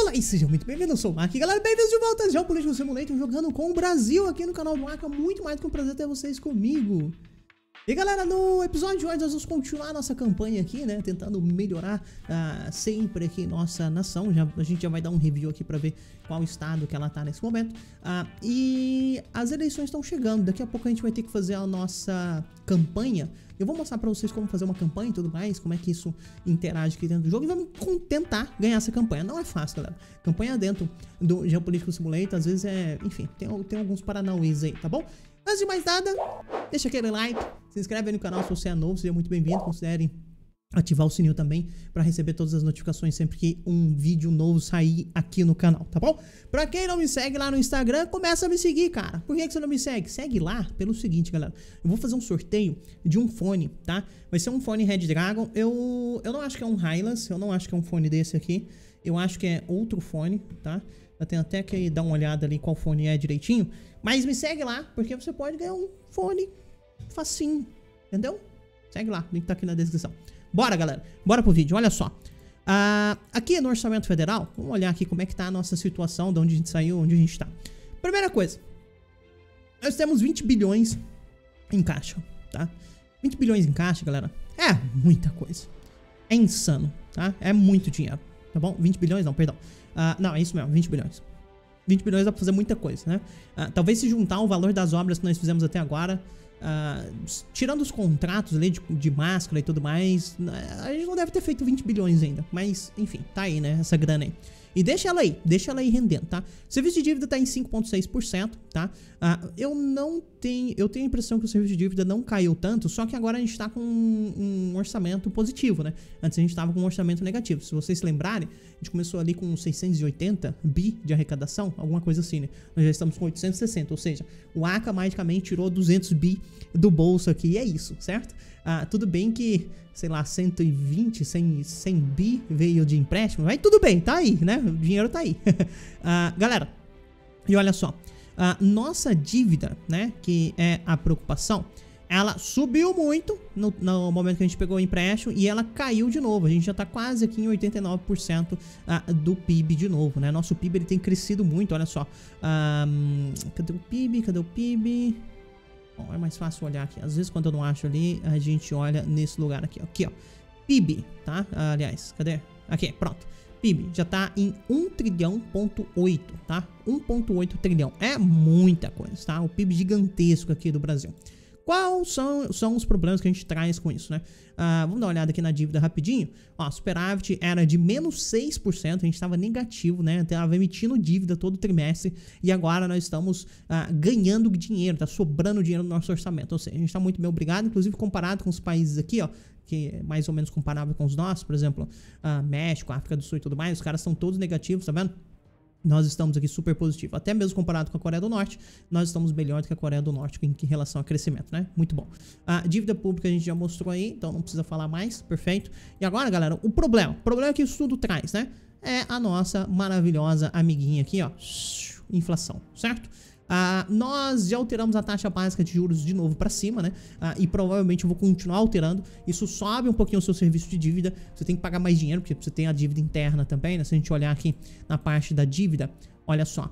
Olá e sejam muito bem-vindos, eu sou o Mark e galera, bem-vindos de volta ao Geopolítico Simulator, jogando com o Brasil aqui no canal do Mark. É muito mais do que um prazer ter vocês comigo. E galera, no episódio de hoje nós vamos continuar nossa campanha aqui, né, tentando melhorar sempre aqui nossa nação. A gente já vai dar um review aqui pra ver qual estado que ela tá nesse momento. E as eleições estão chegando, daqui a pouco a gente vai ter que fazer a nossa campanha. Eu vou mostrar pra vocês como fazer uma campanha e tudo mais, como é que isso interage aqui dentro do jogo. E vamos tentar ganhar essa campanha. Não é fácil, galera. Campanha dentro do Geopolítico Simulator, às vezes é... Enfim, tem alguns paranauês aí, tá bom? Antes de mais nada, deixa aquele like, se inscreve aí no canal se você é novo, seja muito bem-vindo. Considere ativar o sininho também pra receber todas as notificações sempre que um vídeo novo sair aqui no canal, tá bom? Pra quem não me segue lá no Instagram, começa a me seguir, cara. Por que você não me segue? Segue lá pelo seguinte, galera. Eu vou fazer um sorteio de um fone, tá? Vai ser um fone Red Dragon. Eu não acho que é um Hilux, eu não acho que é um fone desse aqui. Eu acho que é outro fone, tá? Eu tenho até que dar uma olhada ali qual fone é direitinho. Mas me segue lá, porque você pode ganhar um fone facinho, entendeu? Segue lá, o link tá aqui na descrição. Bora, galera, bora pro vídeo, olha só. Aqui no Orçamento Federal, vamos olhar aqui como é que tá a nossa situação, de onde a gente saiu, onde a gente tá. Primeira coisa, nós temos 20 bilhões em caixa, tá? 20 bilhões em caixa, galera, é muita coisa. É insano, tá? É muito dinheiro, tá bom? 20 bilhões não, perdão. Não, é isso mesmo, 20 bilhões. 20 bilhões dá pra fazer muita coisa, né? Talvez se juntar o valor das obras que nós fizemos até agora, tirando os contratos ali de máscara e tudo mais, a gente não deve ter feito 20 bilhões ainda. Mas, enfim, tá aí, né? Essa grana aí. E deixa ela aí rendendo, tá? O serviço de dívida tá em 5,6%, tá? Eu não tenho... Eu tenho a impressão que o serviço de dívida não caiu tanto, só que agora a gente tá com um orçamento positivo, né? Antes a gente tava com um orçamento negativo. Se vocês se lembrarem, a gente começou ali com 680 bi de arrecadação, alguma coisa assim, né? Nós já estamos com 860, ou seja, o ACA magicamente tirou 200 bi do bolso aqui, e é isso, certo? Tudo bem que, sei lá, 120, 100 bi veio de empréstimo, mas tudo bem, tá aí, né? O dinheiro tá aí. Galera, e olha só, nossa dívida, né, que é a preocupação, ela subiu muito no momento que a gente pegou o empréstimo e ela caiu de novo. A gente já tá quase aqui em 89% do PIB de novo, né? Nosso PIB ele tem crescido muito, olha só. Cadê o PIB? Cadê o PIB? Bom, é mais fácil olhar aqui. Às vezes quando eu não acho ali, a gente olha nesse lugar aqui, ó. Aqui, ó. PIB, tá? Aliás, cadê? Aqui, pronto. PIB já tá em 1,8 trilhão, tá? 1,8 trilhão. É muita coisa, tá? O PIB gigantesco aqui do Brasil. Quais são os problemas que a gente traz com isso, né? Vamos dar uma olhada aqui na dívida rapidinho. Ó, superávit era de menos 6%, a gente estava negativo, né? Estava emitindo dívida todo trimestre e agora nós estamos ganhando dinheiro, tá sobrando dinheiro no nosso orçamento. Ou seja, a gente está muito bem obrigado, inclusive comparado com os países aqui, ó, que é mais ou menos comparável com os nossos, por exemplo, México, África do Sul e tudo mais, os caras são todos negativos, tá vendo? Nós estamos aqui super positivo. Até mesmo comparado com a Coreia do Norte, nós estamos melhor do que a Coreia do Norte em relação a crescimento, né? Muito bom. A dívida pública a gente já mostrou aí, então não precisa falar mais. Perfeito. E agora, galera, o problema. O problema que isso tudo traz, né? É a nossa maravilhosa amiguinha aqui, ó. Inflação, certo? Nós já alteramos a taxa básica de juros de novo pra cima, né? E provavelmente eu vou continuar alterando. Isso sobe um pouquinho o seu serviço de dívida. Você tem que pagar mais dinheiro, porque você tem a dívida interna também, né? Se a gente olhar aqui na parte da dívida, olha só,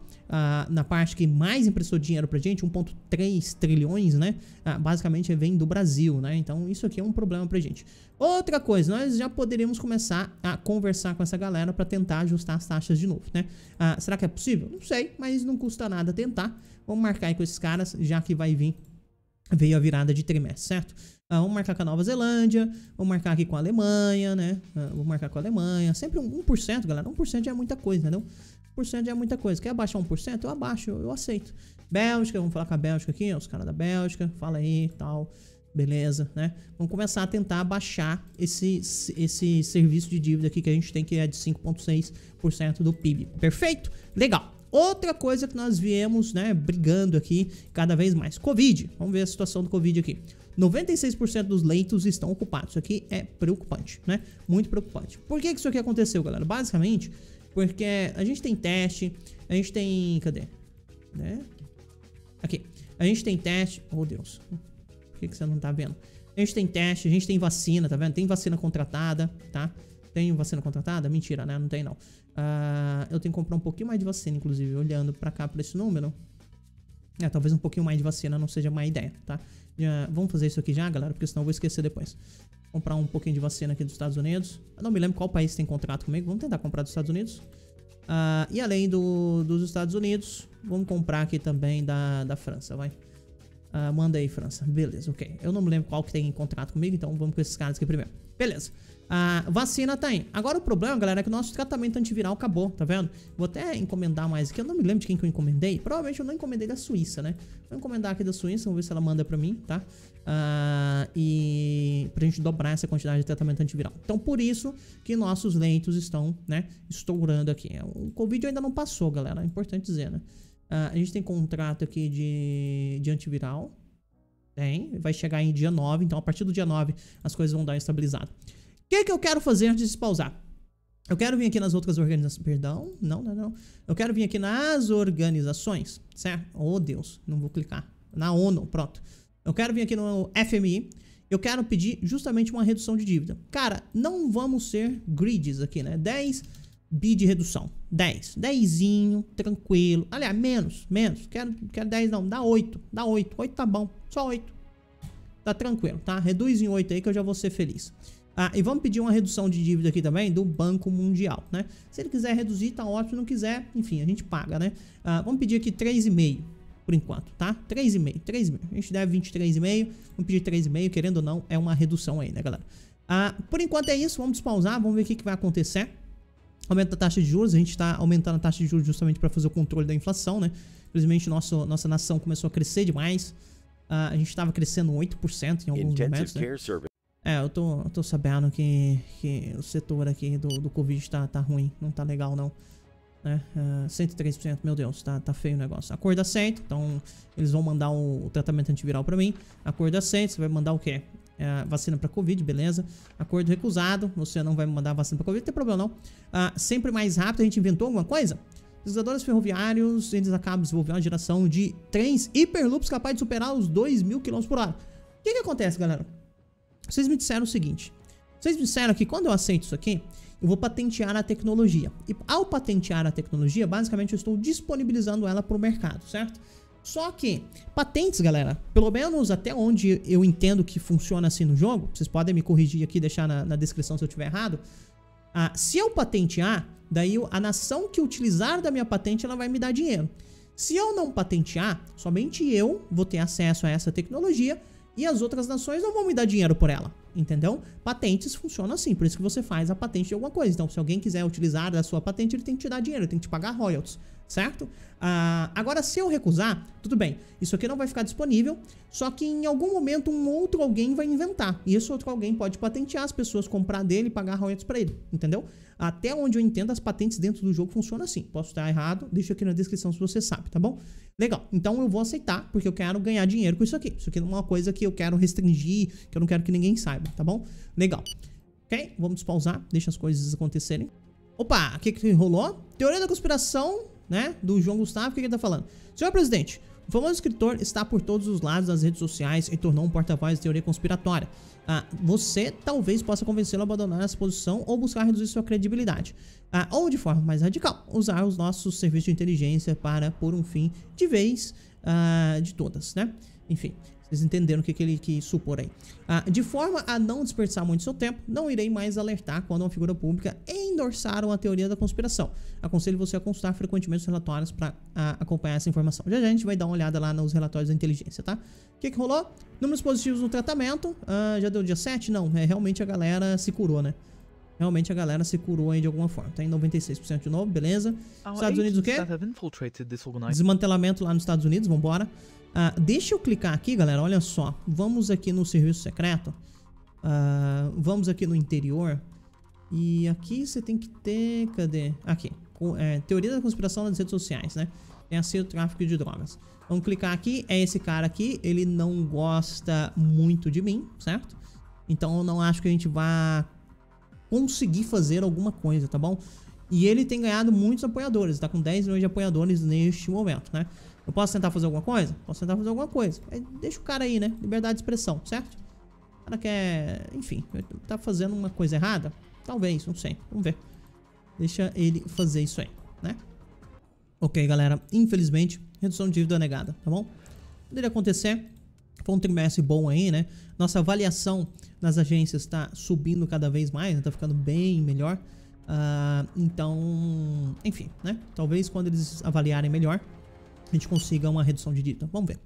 na parte que mais emprestou dinheiro pra gente, 1,3 trilhões, né? Basicamente vem do Brasil, né? Então isso aqui é um problema pra gente. Outra coisa, nós já poderíamos começar a conversar com essa galera pra tentar ajustar as taxas de novo, né? Será que é possível? Não sei, mas não custa nada tentar. Vamos marcar aí com esses caras, já que veio a virada de trimestre, certo? Vamos marcar com a Nova Zelândia, vamos marcar aqui com a Alemanha, né? Vou marcar com a Alemanha, sempre 1%, galera, 1% é muita coisa, entendeu? 1% é muita coisa. Quer abaixar 1%? Eu abaixo, eu aceito. Bélgica, vamos falar com a Bélgica aqui, ó, os caras da Bélgica, fala aí, tal, beleza, né? Vamos começar a tentar abaixar esse serviço de dívida aqui que a gente tem, que é de 5,6% do PIB. Perfeito? Legal. Outra coisa que nós viemos, né, brigando aqui cada vez mais. Covid. Vamos ver a situação do Covid aqui. 96% dos leitos estão ocupados. Isso aqui é preocupante, né? Muito preocupante. Por que isso aqui aconteceu, galera? Basicamente... porque a gente tem teste, a gente tem... Cadê? Né? Aqui. A gente tem teste... Oh, Deus. Por que você não tá vendo? A gente tem teste, a gente tem vacina, tá vendo? Tem vacina contratada, tá? Tenho vacina contratada? Mentira, né? Não tem, não. Eu tenho que comprar um pouquinho mais de vacina, inclusive, olhando pra cá, pra esse número. É, talvez um pouquinho mais de vacina não seja má ideia, tá? Já, vamos fazer isso aqui já, galera, porque senão eu vou esquecer depois. Comprar um pouquinho de vacina aqui dos Estados Unidos. Eu não me lembro qual país tem contrato comigo. Vamos tentar comprar dos Estados Unidos. E além dos Estados Unidos, vamos comprar aqui também da França, vai. Manda aí, França. Beleza, ok. Eu não me lembro qual que tem contrato comigo, então vamos com esses caras aqui primeiro. Beleza. Vacina tem. Agora o problema, galera, é que o nosso tratamento antiviral acabou, tá vendo? Vou até encomendar mais aqui. Eu não me lembro de quem que eu encomendei. Provavelmente eu não encomendei da Suíça, né? Vou encomendar aqui da Suíça, vamos ver se ela manda pra mim, tá? E pra gente dobrar essa quantidade de tratamento antiviral. Então por isso que nossos leitos estão, né, estourando aqui. O Covid ainda não passou, galera, é importante dizer, né? A gente tem contrato aqui de antiviral. Tem, vai chegar em dia 9, então a partir do dia 9 as coisas vão dar estabilizado. O que eu quero fazer antes de se pausar? Eu quero vir aqui nas outras organizações. Perdão, não. Eu quero vir aqui nas organizações, certo? Oh, Deus, não vou clicar. Na ONU, pronto. Eu quero vir aqui no FMI. Eu quero pedir justamente uma redução de dívida. Cara, não vamos ser greedies aqui, né? 10 bi de redução. 10zinho, tranquilo. Aliás, menos. Quero 10 não, dá 8. Dá 8. 8 tá bom, só 8. Tá tranquilo, tá? Reduz em 8 aí que eu já vou ser feliz. E vamos pedir uma redução de dívida aqui também do Banco Mundial, né? Se ele quiser reduzir, tá ótimo. Se não quiser, enfim, a gente paga, né? Vamos pedir aqui 3,5. Por enquanto, tá? 3,5. A gente deve 23,5. Vamos pedir 3,5. Querendo ou não, é uma redução aí, né, galera? Por enquanto é isso. Vamos despausar. Vamos ver o que vai acontecer. Aumenta a taxa de juros. A gente tá aumentando a taxa de juros justamente para fazer o controle da inflação, né? Infelizmente, nossa nação começou a crescer demais. A gente tava crescendo 8% em alguns momentos, né? É, eu tô sabendo que o setor aqui do Covid tá ruim. Não tá legal, não. Né? 103%, meu Deus, tá feio o negócio. Acordo aceito, então eles vão mandar o tratamento antiviral pra mim. Acordo aceito, você vai mandar o quê? Vacina pra Covid, beleza. Acordo recusado, você não vai mandar vacina pra Covid, não tem problema não. Sempre mais rápido, a gente inventou alguma coisa? Pesquisadores ferroviários, eles acabam desenvolvendo uma geração de trens hiperloops capazes de superar os 2.000 km/h. O que acontece, galera? Vocês me disseram o seguinte. Vocês me disseram que quando eu aceito isso aqui, eu vou patentear a tecnologia. E ao patentear a tecnologia, basicamente eu estou disponibilizando ela para o mercado, certo? Só que patentes, galera, pelo menos até onde eu entendo que funciona assim no jogo, vocês podem me corrigir aqui, deixar na descrição se eu estiver errado. Se eu patentear, daí a nação que utilizar da minha patente, ela vai me dar dinheiro. Se eu não patentear, somente eu vou ter acesso a essa tecnologia e as outras nações não vão me dar dinheiro por ela. Entendeu? Patentes funcionam assim, por isso que você faz a patente de alguma coisa. Então, se alguém quiser utilizar a sua patente, ele tem que te dar dinheiro, ele tem que te pagar royalties, certo? Agora, se eu recusar, tudo bem, isso aqui não vai ficar disponível, só que em algum momento um outro alguém vai inventar. E esse outro alguém pode patentear, as pessoas comprar dele e pagar royalties pra ele, entendeu? Até onde eu entendo, as patentes dentro do jogo funcionam assim. Posso estar errado, deixa aqui na descrição se você sabe, tá bom? Legal, então eu vou aceitar, porque eu quero ganhar dinheiro com isso aqui. Isso aqui não é uma coisa que eu quero restringir, que eu não quero que ninguém saiba. Tá bom? Legal. Ok? Vamos pausar. Deixa as coisas acontecerem. Opa! O que rolou? Teoria da conspiração, né? Do João Gustavo. O que ele tá falando? Senhor presidente, o famoso escritor está por todos os lados das redes sociais e tornou um porta-voz de teoria conspiratória. Você talvez possa convencê-lo a abandonar essa posição ou buscar reduzir sua credibilidade. Ou, de forma mais radical, usar os nossos serviços de inteligência para pôr um fim de vez de todas, né? Enfim... Vocês entenderam o que ele quis supor aí. De forma a não desperdiçar muito seu tempo, não irei mais alertar quando uma figura pública endorçaram a teoria da conspiração. Aconselho você a consultar frequentemente os relatórios para acompanhar essa informação. Já a gente vai dar uma olhada lá nos relatórios da inteligência, tá? O que rolou? Números positivos no tratamento. Já deu dia 7? Não, realmente a galera se curou, né? Realmente a galera se curou aí de alguma forma. Tá em 96% de novo, beleza. Estados Unidos o quê? Desmantelamento lá nos Estados Unidos, vambora. Deixa eu clicar aqui, galera, olha só. Vamos aqui no serviço secreto. Vamos aqui no interior. E aqui você tem que ter... Cadê? Aqui. Teoria da conspiração nas redes sociais, né? Tem assim o tráfico de drogas. Vamos clicar aqui. É esse cara aqui. Ele não gosta muito de mim, certo? Então eu não acho que a gente vá conseguir fazer alguma coisa, tá bom? E ele tem ganhado muitos apoiadores. Tá com 10 milhões de apoiadores neste momento, né? Eu posso tentar fazer alguma coisa? Posso tentar fazer alguma coisa. Deixa o cara aí, né? Liberdade de expressão, certo? O cara quer... Enfim, tá fazendo uma coisa errada. Talvez, não sei, vamos ver. Deixa ele fazer isso aí, né? Ok, galera, infelizmente, redução de dívida negada, tá bom? Poderia acontecer, foi um trimestre bom aí, né? Nossa avaliação nas agências está subindo cada vez mais, né? Tá ficando bem melhor. Então, enfim, né? Talvez quando eles avaliarem melhor, a gente consiga uma redução de dívida, vamos ver.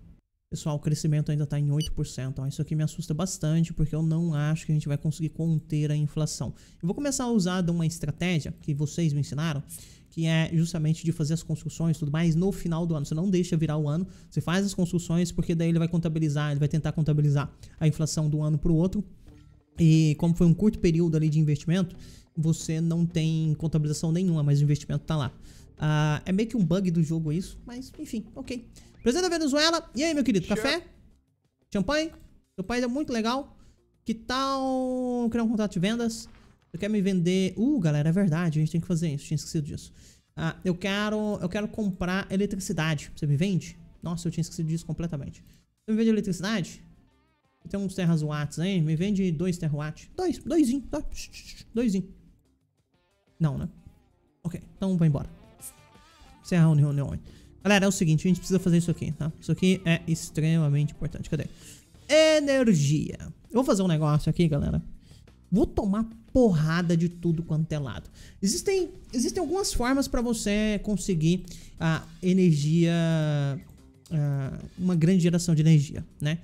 Pessoal, o crescimento ainda está em 8%, ó. Isso aqui me assusta bastante, porque eu não acho que a gente vai conseguir conter a inflação. Eu vou começar a usar uma estratégia que vocês me ensinaram, que é justamente de fazer as construções e tudo mais no final do ano. Você não deixa virar o ano, você faz as construções, porque daí ele vai contabilizar, ele vai tentar contabilizar a inflação de um ano para o outro. E como foi um curto período ali de investimento, você não tem contabilização nenhuma, mas o investimento está lá. É meio que um bug do jogo isso, mas enfim, ok. Presidente da Venezuela, e aí, meu querido, café? Champanhe? Seu país é muito legal. Que tal criar um contrato de vendas? Você quer me vender... galera, é verdade, a gente tem que fazer isso, tinha esquecido disso. Eu quero comprar eletricidade, você me vende? Nossa, eu tinha esquecido disso completamente. Você me vende eletricidade? Tem uns terrawatts aí, me vende 2 terawatts. Doisinho. Não, né? Ok, então vai embora. Serra União. Galera, é o seguinte, a gente precisa fazer isso aqui, tá? Isso aqui é extremamente importante. Cadê? Energia. Eu vou fazer um negócio aqui, galera. Vou tomar porrada de tudo quanto é lado. Existem algumas formas pra você conseguir a energia... uma grande geração de energia, né?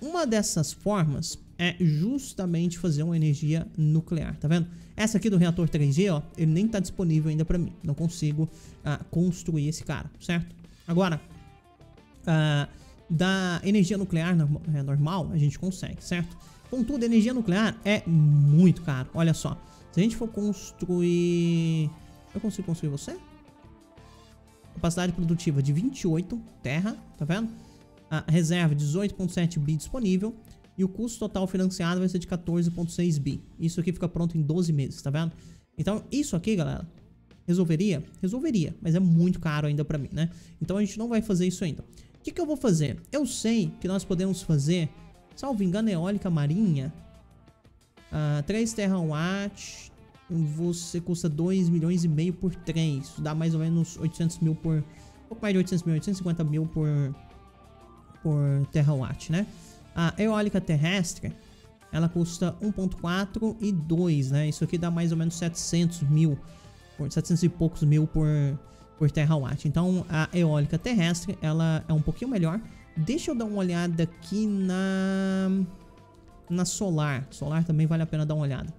Uma dessas formas é justamente fazer uma energia nuclear, tá vendo? Essa aqui do reator 3G, ó, ele nem tá disponível ainda pra mim. Não consigo construir esse cara, certo? Agora, da energia nuclear normal, a gente consegue, certo? Contudo, a energia nuclear é muito cara, olha só. Se a gente for construir... Eu consigo construir você? Capacidade produtiva de 28, terra, tá vendo? A reserva 18,7 bi disponível. E o custo total financiado vai ser de 14,6 bi. Isso aqui fica pronto em 12 meses, tá vendo? Então, isso aqui, galera, resolveria? Resolveria, mas é muito caro ainda pra mim, né? Então, a gente não vai fazer isso ainda. O que que eu vou fazer? Eu sei que nós podemos fazer, salvo engano, eólica marinha. 3 terawatt, você custa 2 milhões e meio por 3. Isso dá mais ou menos 800 mil por... Um pouco mais de 800 mil, 850 mil por terawatt, né? A eólica terrestre, ela custa 1.4 e 2, né? Isso aqui dá mais ou menos 700 mil, 700 e poucos mil por terawatt. Então, a eólica terrestre, ela é um pouquinho melhor. Deixa eu dar uma olhada aqui na solar. Solar também vale a pena dar uma olhada.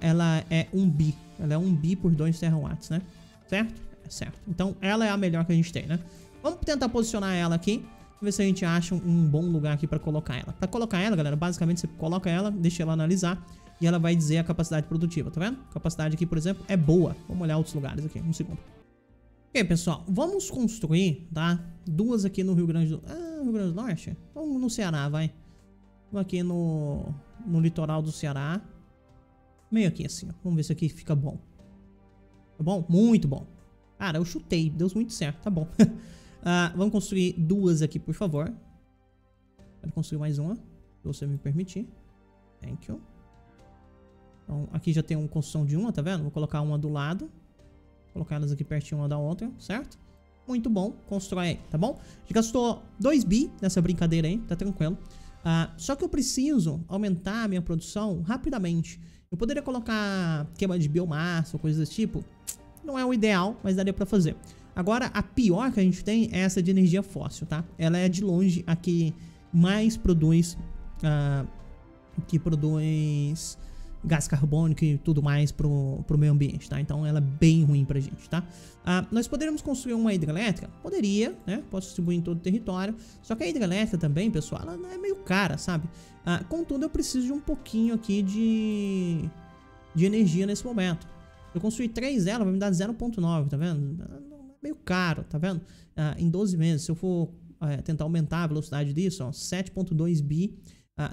Ela é 1 bi. Ela é 1 bi por 2 terawatts, né? Certo? É certo. Então, ela é a melhor que a gente tem, né? Vamos tentar posicionar ela aqui. Ver se a gente acha um bom lugar aqui pra colocar ela. Pra colocar ela, galera, basicamente você coloca ela, deixa ela analisar e ela vai dizer a capacidade produtiva, tá vendo? Capacidade aqui, por exemplo, é boa. Vamos olhar outros lugares aqui, um segundo. Ok, pessoal, vamos construir, tá? 2 aqui no Rio Grande do... Rio Grande do Norte? Vamos no Ceará, vai. Vamos aqui no litoral do Ceará. Meio aqui assim, ó. Vamos ver se aqui fica bom. Tá bom? Muito bom. Cara, eu chutei, deu muito certo, tá bom. Vamos construir 2 aqui, por favor. Quero construir mais uma, se você me permitir. Thank you. Então, aqui já tem uma construção de uma, tá vendo? Vou colocar uma do lado. Vou colocar elas aqui pertinho uma da outra, certo? Muito bom, constrói aí, tá bom? A gente gastou 2 bi nessa brincadeira aí, tá tranquilo. Só que eu preciso aumentar a minha produção rapidamente. Eu poderia colocar queima de biomassa ou coisas desse tipo. Não é o ideal, mas daria pra fazer. Agora, a pior que a gente tem é essa de energia fóssil, tá? Ela é de longe a que mais produz... que produz gás carbônico e tudo mais pro meio ambiente, tá? Então, ela é bem ruim pra gente, tá? Nós poderíamos construir uma hidrelétrica? Poderia, né? Posso distribuir em todo o território. Só que a hidrelétrica também, pessoal, ela é meio cara, sabe? Contudo, eu preciso de um pouquinho aqui de energia nesse momento. Eu construí 3 dela, vai me dar 0,9, tá vendo? Meio caro, tá vendo? Em 12 meses, se eu for tentar aumentar a velocidade disso, ó, 7.2 bi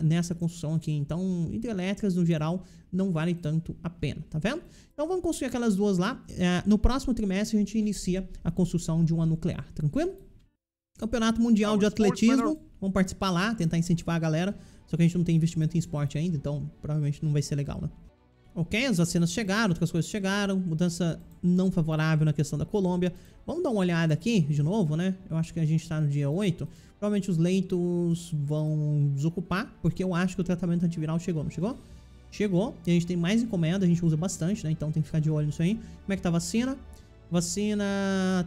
nessa construção aqui. Então, hidrelétricas, no geral, não valem tanto a pena, tá vendo? Então, vamos construir aquelas 2 lá. No próximo trimestre, a gente inicia a construção de uma nuclear, tranquilo? Campeonato Mundial de Atletismo. Vamos participar lá, tentar incentivar a galera. Só que a gente não tem investimento em esporte ainda, então provavelmente não vai ser legal, né? Ok? As vacinas chegaram, outras coisas chegaram. Mudança não favorável na questão da Colômbia. Vamos dar uma olhada aqui de novo, né? Eu acho que a gente tá no dia 8. Provavelmente os leitos vão desocupar, porque eu acho que o tratamento antiviral chegou, não chegou? Chegou. E a gente tem mais encomenda, a gente usa bastante, né? Então tem que ficar de olho nisso aí. Como é que tá a vacina? Vacina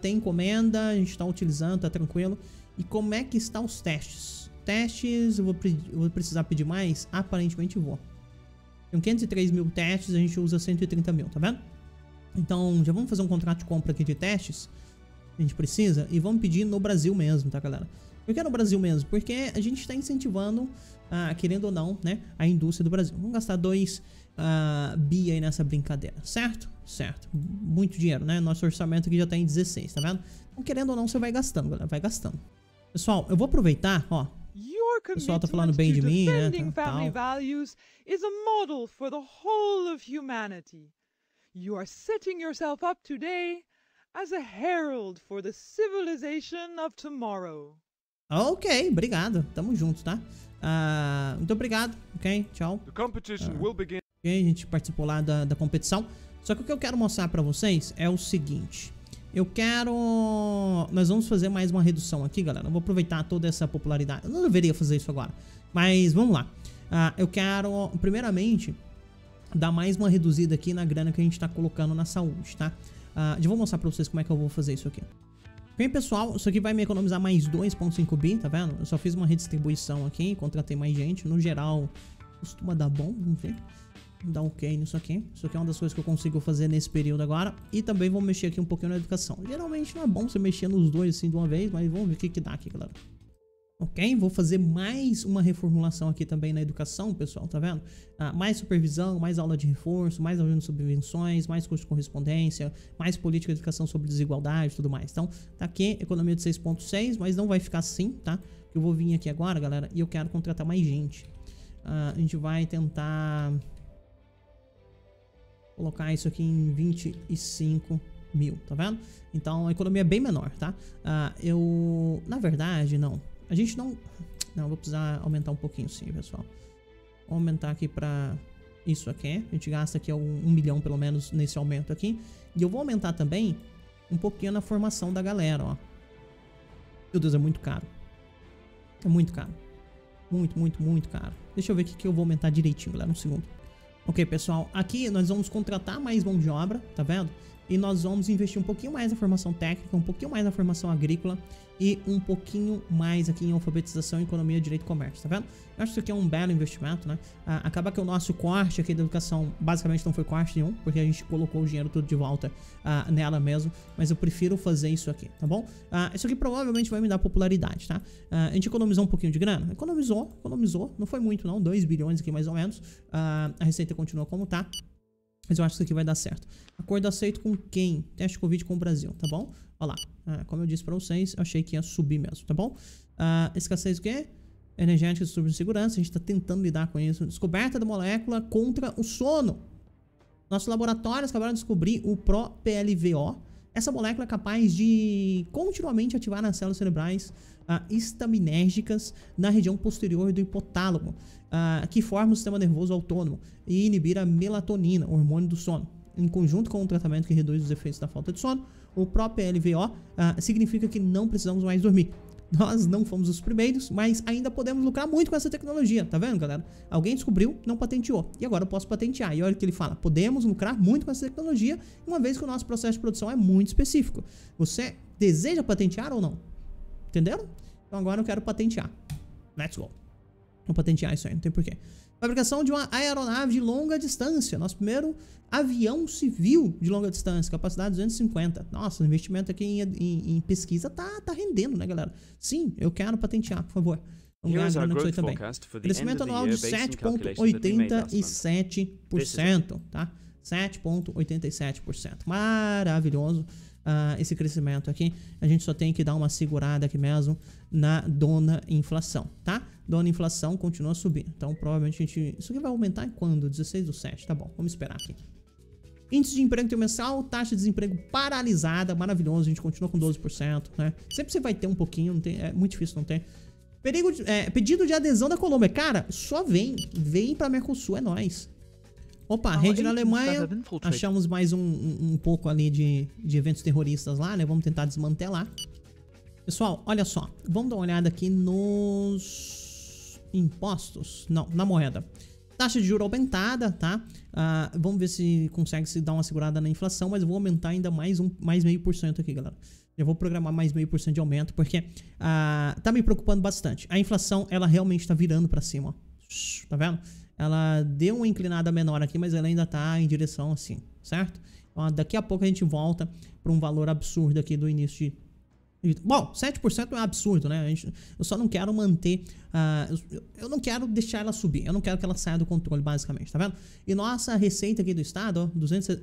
tem encomenda, a gente tá utilizando, tá tranquilo. E como é que estão os testes? Testes, eu vou precisar pedir mais? Aparentemente vou. Tem 503 mil testes, a gente usa 130 mil, tá vendo? Então já vamos fazer um contrato de compra aqui de testes. A gente precisa e vamos pedir no Brasil mesmo, tá, galera? Por que no Brasil mesmo? Porque a gente está incentivando, querendo ou não, né, a indústria do Brasil. Vamos gastar 2 bi aí nessa brincadeira, certo? Certo. Muito dinheiro, né? Nosso orçamento aqui já tá em 16, tá vendo? Então, querendo ou não, você vai gastando, galera. Vai gastando. Pessoal, eu vou aproveitar, ó. O pessoal tá falando bem de mim, né? Tal. Is a model for the whole of humanity. You are setting yourself up today as a herald for the civilization of tomorrow. Ok, obrigado. Tamo junto, tá? Muito obrigado. Ok, tchau. The competition will begin. Ok, a gente participou lá da competição. Só que o que eu quero mostrar pra vocês é o seguinte. Eu quero... Nós vamos fazer mais uma redução aqui, galera. Eu vou aproveitar toda essa popularidade. Eu não deveria fazer isso agora, mas vamos lá. Eu quero, primeiramente, dar mais uma reduzida aqui na grana que a gente tá colocando na saúde, tá? Já vou mostrar pra vocês como é que eu vou fazer isso aqui. Bem, pessoal, isso aqui vai me economizar mais 2,5 bi, tá vendo? Eu só fiz uma redistribuição aqui, contratei mais gente. No geral, costuma dar bom, vamos ver. Vamos dar ok nisso aqui. Isso aqui é uma das coisas que eu consigo fazer nesse período agora. E também vou mexer aqui um pouquinho na educação. Geralmente não é bom você mexer nos dois assim de uma vez, mas vamos ver o que que dá aqui, galera. Ok, vou fazer mais uma reformulação aqui também na educação, pessoal, tá vendo? Mais supervisão, mais aula de reforço, mais aula de subvenções, mais curso de correspondência, mais política de educação sobre desigualdade e tudo mais. Então, tá aqui, economia de 6,6, mas não vai ficar assim, tá? Eu vou vir aqui agora, galera, e eu quero contratar mais gente. A gente vai tentar colocar isso aqui em 25 mil, tá vendo? Então, a economia é bem menor, tá? Na verdade, não. A gente não... Não, vou precisar aumentar um pouquinho sim, pessoal. Vou aumentar aqui pra isso aqui. A gente gasta aqui 1 milhão pelo menos nesse aumento aqui. E eu vou aumentar também um pouquinho na formação da galera, ó. Meu Deus, é muito caro. É muito caro. Muito, muito, muito caro. Deixa eu ver o que eu vou aumentar direitinho, galera. Um segundo. Ok, pessoal. Aqui nós vamos contratar mais mão de obra, tá vendo? E nós vamos investir um pouquinho mais na formação técnica, um pouquinho mais na formação agrícola e um pouquinho mais aqui em alfabetização, economia, direito e comércio, tá vendo? Eu acho que isso aqui é um belo investimento, né? Acaba que o nosso corte aqui da educação basicamente não foi corte nenhum, porque a gente colocou o dinheiro todo de volta nela mesmo, mas eu prefiro fazer isso aqui, tá bom? Isso aqui provavelmente vai me dar popularidade, tá? A gente economizou um pouquinho de grana? Economizou, não foi muito não, 2 bilhões aqui mais ou menos, a receita continua como tá. Mas eu acho que isso aqui vai dar certo. Acordo aceito com quem? Teste Covid com o Brasil, tá bom? Olha lá. Como eu disse pra vocês, eu achei que ia subir mesmo, tá bom? Escassez o quê? Energética, distúrbio de segurança. A gente tá tentando lidar com isso. Descoberta da molécula contra o sono. Nossos laboratórios acabaram de descobrir o PRO-PLVO. Essa molécula é capaz de continuamente ativar nas células cerebrais estaminérgicas na região posterior do hipotálamo, que forma o sistema nervoso autônomo, e inibir a melatonina, o hormônio do sono. Em conjunto com um tratamento que reduz os efeitos da falta de sono, o PRO-PLVO significa que não precisamos mais dormir. Nós não fomos os primeiros, mas ainda podemos lucrar muito com essa tecnologia, tá vendo, galera? Alguém descobriu, não patenteou, e agora eu posso patentear. E olha o que ele fala, podemos lucrar muito com essa tecnologia, uma vez que o nosso processo de produção é muito específico. Você deseja patentear ou não? Entenderam? Então agora eu quero patentear. Let's go. Vou patentear isso aí, não tem porquê. Fabricação de uma aeronave de longa distância. Nosso primeiro avião civil de longa distância. Capacidade 250. Nossa, o investimento aqui em pesquisa tá rendendo, né, galera? Sim, eu quero patentear, por favor. Vamos ganhar grana com isso também. Crescimento anual de 7,87%, tá? 7,87%. Maravilhoso. Esse crescimento aqui, a gente só tem que dar uma segurada aqui mesmo na dona inflação, tá? Dona inflação continua subindo, então provavelmente a gente... Isso aqui vai aumentar quando? 16/7, tá bom, vamos esperar aqui. Índice de emprego trimestral, taxa de desemprego paralisada, maravilhoso, a gente continua com 12%, né? Sempre você vai ter um pouquinho, não tem, é muito difícil não ter. Pedido de adesão da Colômbia, cara, só vem pra Mercosul, é nóis. Opa, rede na Alemanha, achamos mais um pouco ali de eventos terroristas lá, né? Vamos tentar desmantelar. Pessoal, olha só, vamos dar uma olhada aqui nos impostos, não, na moeda. Taxa de juros aumentada, tá? Vamos ver se consegue se dar uma segurada na inflação, mas eu vou aumentar ainda mais 0,5% aqui, galera. Eu vou programar mais 0,5% de aumento, porque tá me preocupando bastante. A inflação, ela realmente tá virando pra cima, ó. Tá vendo? Ela deu uma inclinada menor aqui, mas ela ainda tá em direção assim, certo? Então, daqui a pouco a gente volta pra um valor absurdo aqui do início de... Bom, 7% é absurdo, né? Eu só não quero manter... Eu não quero deixar ela subir. Eu não quero que ela saia do controle, basicamente, tá vendo? E nossa receita aqui do Estado,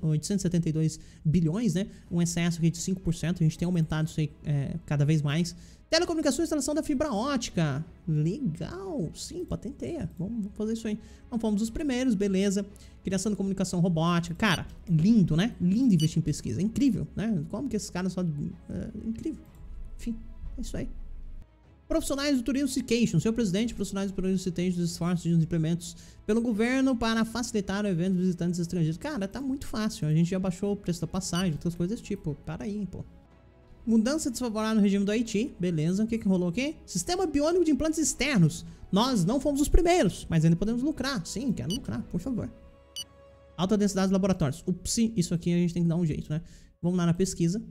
ó, 872 bilhões, né? Um excesso aqui de 5%. A gente tem aumentado isso aí cada vez mais. Telecomunicações, instalação da fibra ótica. Legal! Sim, patenteia. Vamos fazer isso aí. Então fomos os primeiros, beleza. Criação de comunicação robótica. Cara, lindo, né? Lindo investir em pesquisa. É incrível, né? Como que esses caras só... incrível. Enfim, é isso aí. Profissionais do Turismo Citation. Senhor Presidente, profissionais do Turismo Citation dos esforços de implementos pelo governo para facilitar o evento dos visitantes estrangeiros. Cara, tá muito fácil. A gente já baixou o preço da passagem, outras coisas desse tipo. Para aí, pô. Mudança desfavorável no regime do Haiti. Beleza, o que que rolou aqui? Sistema biônico de implantes externos. Nós não fomos os primeiros, mas ainda podemos lucrar. Sim, quero lucrar, por favor. Alta densidade dos laboratórios. Ups, isso aqui a gente tem que dar um jeito, né? Vamos lá na pesquisa.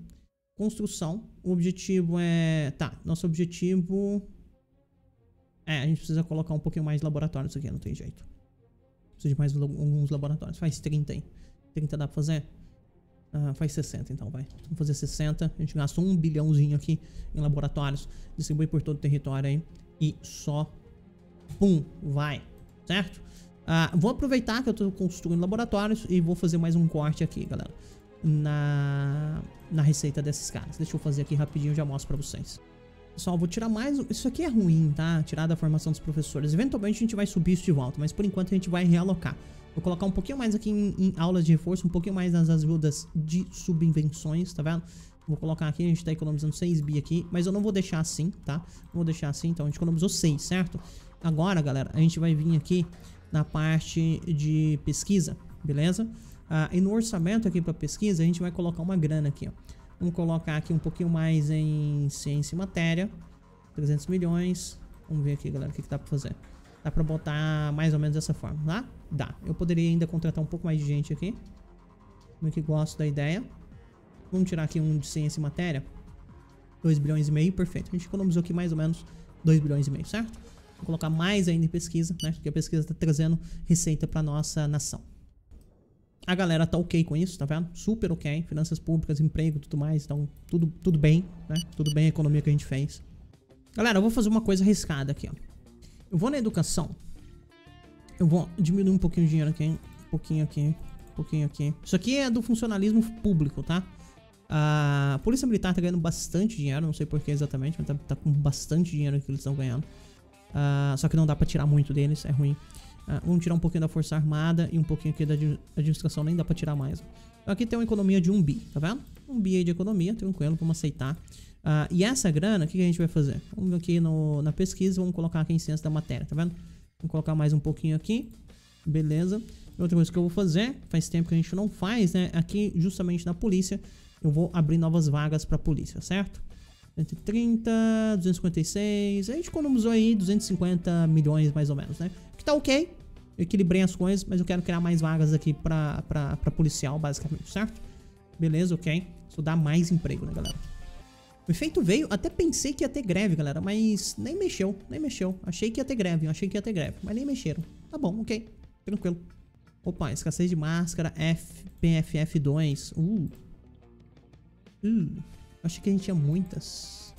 Construção, o objetivo é... Tá, nosso objetivo... a gente precisa colocar um pouquinho mais de laboratórios aqui, não tem jeito. Precisa de mais alguns laboratórios, faz 30 aí. 30 dá pra fazer? Faz 60 então, vai. Vamos fazer 60, a gente gasta um bilhãozinho aqui em laboratórios. Distribui por todo o território aí. E só... Pum, vai. Certo? Vou aproveitar que eu tô construindo laboratórios e vou fazer mais um corte aqui, galera. Na receita desses caras. Deixa eu fazer aqui rapidinho e já mostro pra vocês. Pessoal, vou tirar mais... Isso aqui é ruim, tá? Tirar da formação dos professores. Eventualmente a gente vai subir isso de volta, mas por enquanto a gente vai realocar. Vou colocar um pouquinho mais aqui em aulas de reforço, um pouquinho mais nas ajudas de subinvenções, tá vendo? Vou colocar aqui, a gente tá economizando 6 bi aqui, mas eu não vou deixar assim, tá? Não vou deixar assim, então a gente economizou 6, certo? Agora, galera, a gente vai vir aqui na parte de pesquisa, beleza? E no orçamento aqui para pesquisa, a gente vai colocar uma grana aqui, ó. Vamos colocar aqui um pouquinho mais em ciência e matéria. 300 milhões. Vamos ver aqui, galera, o que dá para fazer. Dá para botar mais ou menos dessa forma, tá? Dá. Eu poderia ainda contratar um pouco mais de gente aqui. Meio que gosto da ideia. Vamos tirar aqui um de ciência e matéria. 2 bilhões e meio, perfeito. A gente economizou aqui mais ou menos 2 bilhões e meio, certo? Vou colocar mais ainda em pesquisa, né? Porque a pesquisa está trazendo receita para nossa nação. A galera tá ok com isso, tá vendo? Super ok. Finanças públicas, emprego, tudo mais. Então, tudo bem, né? Tudo bem a economia que a gente fez. Galera, eu vou fazer uma coisa arriscada aqui, ó. Eu vou na educação. Eu vou diminuir um pouquinho o dinheiro aqui, hein? Um pouquinho aqui, um pouquinho aqui. Isso aqui é do funcionalismo público, tá? A Polícia Militar tá ganhando bastante dinheiro. Não sei por que exatamente, mas tá com bastante dinheiro que eles estão ganhando. Só que não dá pra tirar muito deles, é ruim. Vamos tirar um pouquinho da Força Armada e um pouquinho aqui da administração, nem dá pra tirar mais. Então aqui tem uma economia de 1 bi, tá vendo? 1 bi aí de economia, tranquilo, vamos aceitar. E essa grana, o que a gente vai fazer? Vamos ver aqui na pesquisa, vamos colocar aqui em ciência da matéria, tá vendo? Vamos colocar mais um pouquinho aqui, beleza. E outra coisa que eu vou fazer, faz tempo que a gente não faz, né? Aqui, justamente na polícia, eu vou abrir novas vagas pra polícia, certo? 130, 256, a gente economizou aí 250 milhões mais ou menos, né? Que tá ok, eu equilibrei as coisas, mas eu quero criar mais vagas aqui pra policial, basicamente, certo? Beleza, ok. Isso dá mais emprego, né, galera? O efeito veio, até pensei que ia ter greve, galera, mas nem mexeu, nem mexeu. Achei que ia ter greve, mas nem mexeram. Tá bom, ok, tranquilo. Opa, escassez de máscara, PFF2, Achei que a gente tinha muitas.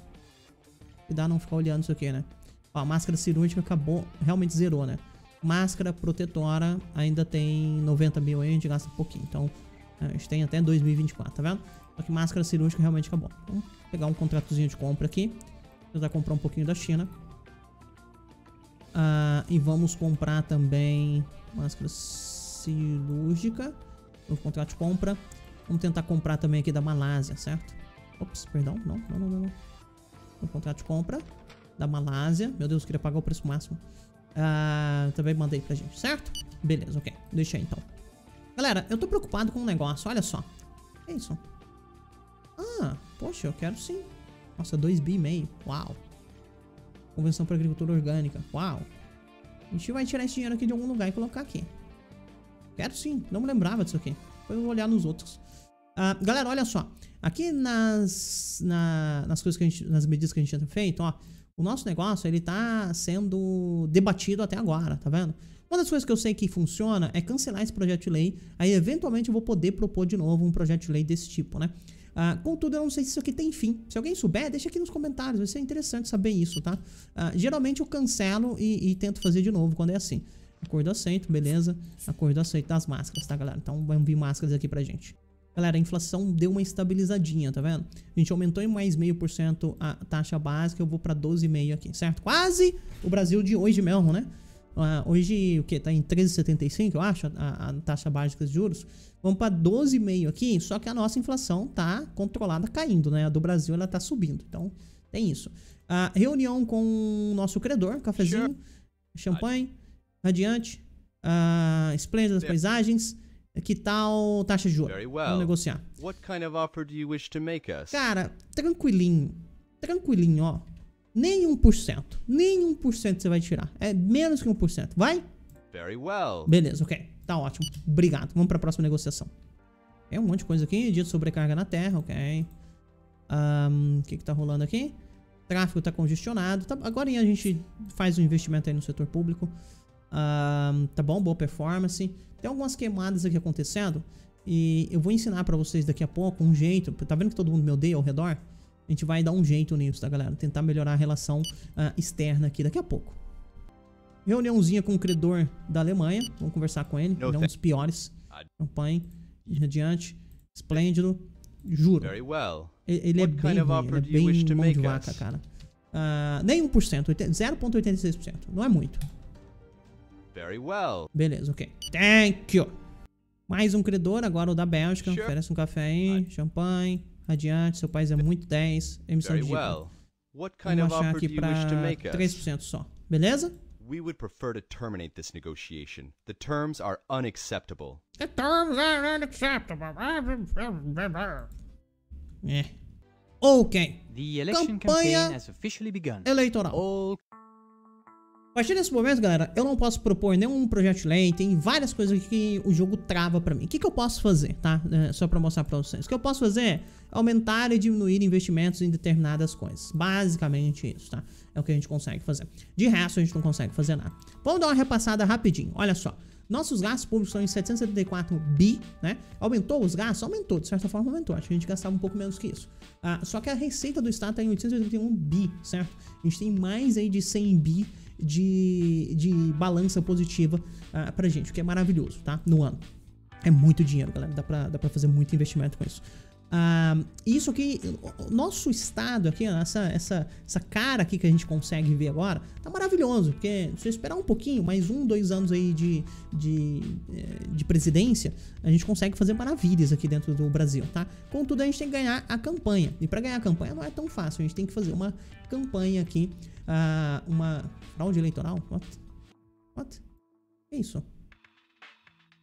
Cuidado não ficar olhando isso aqui, né? Ó, a máscara cirúrgica acabou, realmente zerou, né? Máscara protetora ainda tem 90 mil aí, a gente gasta um pouquinho. Então, a gente tem até 2024, tá vendo? Só que máscara cirúrgica realmente acabou. Então, vou pegar um contratozinho de compra aqui. Tentar comprar um pouquinho da China. E vamos comprar também máscara cirúrgica. Novo contrato de compra. Vamos tentar comprar também aqui da Malásia, certo? Ops, perdão, não. O contrato de compra da Malásia. Meu Deus, eu queria pagar o preço máximo. Também mandei pra gente, certo? Beleza, ok. Deixa aí, então. Galera, eu tô preocupado com um negócio, olha só. O que é isso? Ah, poxa, eu quero sim. Nossa, 2,5 bi, uau. Convenção para agricultura orgânica, uau. A gente vai tirar esse dinheiro aqui de algum lugar e colocar aqui. Quero sim, não me lembrava disso aqui. Depois eu vou olhar nos outros. Galera, olha só. Aqui nas coisas que a gente, nas medidas que a gente tinha feito, ó. O nosso negócio, ele tá sendo debatido até agora, tá vendo? Uma das coisas que eu sei que funciona é cancelar esse projeto de lei. Aí, eventualmente, eu vou poder propor de novo um projeto de lei desse tipo, né? Contudo, eu não sei se isso aqui tem fim. Se alguém souber, deixa aqui nos comentários. Vai ser interessante saber isso, tá? Geralmente, eu cancelo e tento fazer de novo quando é assim. Acordo aceito, beleza? Acordo aceito das máscaras, tá, galera? Então, vão vir máscaras aqui pra gente. Galera, a inflação deu uma estabilizadinha, tá vendo? A gente aumentou em mais 0,5% a taxa básica, eu vou pra 12,5% aqui, certo? Quase o Brasil de hoje mesmo, né? Hoje, o que? Tá em 13,75, eu acho, a taxa básica de juros. Vamos pra 12,5 aqui, só que a nossa inflação tá controlada caindo, né? A do Brasil, ela tá subindo, então tem isso. Reunião com o nosso credor, cafezinho, champanhe, radiante, esplêndidas paisagens... Que tal taxa de juros? Vamos negociar. Cara, tranquilinho. Tranquilinho, ó. Nem 1%. Nem 1% você vai tirar. É menos que 1%. Vai? Beleza, ok. Tá ótimo. Obrigado. Vamos pra próxima negociação. É um monte de coisa aqui. Dia de sobrecarga na terra, ok. O que tá rolando aqui? Tráfego tá congestionado. Tá, agora a gente faz um investimento aí no setor público. Tá bom, boa performance. Tem algumas queimadas aqui acontecendo e eu vou ensinar pra vocês daqui a pouco um jeito. Tá vendo que todo mundo me odeia ao redor? A gente vai dar um jeito nisso, tá, galera? Tentar melhorar a relação externa aqui daqui a pouco. Reuniãozinha com o credor da Alemanha. Vamos conversar com ele. Ele é um dos piores. Campanha, radiante, esplêndido, juro. Ele é bem mão de vaca, cara. Nem 1%, 0,86%. Não é muito. Beleza, ok. Thank you. Mais um credor, agora o da Bélgica. Oferece um café aí, champanhe, radiante, seu país é muito 10. Emissão de dívida. Vamos baixar aqui pra 3% só. Beleza? Ok. Campanha eleitoral. A partir desse momento, galera, eu não posso propor nenhum projeto de lei, tem várias coisas que o jogo trava pra mim. O que, que eu posso fazer, tá? Só pra mostrar pra vocês. O que eu posso fazer é aumentar e diminuir investimentos em determinadas coisas. Basicamente isso, tá? É o que a gente consegue fazer. De resto, a gente não consegue fazer nada. Vamos dar uma repassada rapidinho, olha só. Nossos gastos públicos estão em 774 bi, né? Aumentou os gastos? Aumentou, de certa forma aumentou. Acho que a gente gastava um pouco menos que isso. Só que a receita do Estado está em 881 bi, certo? A gente tem mais aí de 100 bi de balança positiva pra gente, o que é maravilhoso, tá? No ano. É muito dinheiro, galera. Dá pra fazer muito investimento com isso. Isso aqui, o nosso estado aqui, essa cara aqui que a gente consegue ver agora, tá maravilhoso, porque se eu esperar um pouquinho, mais 1, 2 anos aí de presidência, a gente consegue fazer maravilhas aqui dentro do Brasil, tá? Contudo, a gente tem que ganhar a campanha, e pra ganhar a campanha não é tão fácil, a gente tem que fazer uma campanha aqui, uma fraude eleitoral, what? Que isso?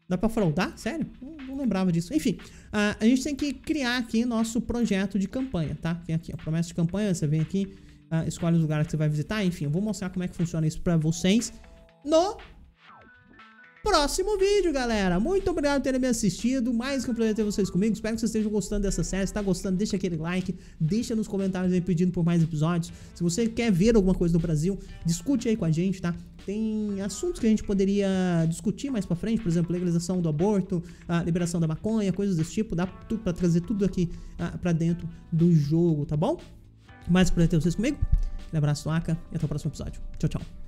Dá pra fraudar? Sério? Não lembrava disso. Enfim, a gente tem que criar aqui nosso projeto de campanha, tá? Tem aqui, ó, promessa de campanha, você vem aqui, escolhe os lugares que você vai visitar, enfim, eu vou mostrar como é que funciona isso pra vocês no próximo vídeo, galera. Muito obrigado por terem me assistido, mais que um prazer ter vocês comigo, espero que vocês estejam gostando dessa série. Se tá gostando, deixa aquele like, deixa nos comentários aí pedindo por mais episódios. Se você quer ver alguma coisa do Brasil, discute aí com a gente, tá? Tem assuntos que a gente poderia discutir mais pra frente, por exemplo, legalização do aborto, a liberação da maconha, coisas desse tipo. Dá tudo pra trazer tudo aqui pra dentro do jogo, tá bom? Mais um prazer ter vocês comigo. Um abraço, Aka, e até o próximo episódio. Tchau, tchau.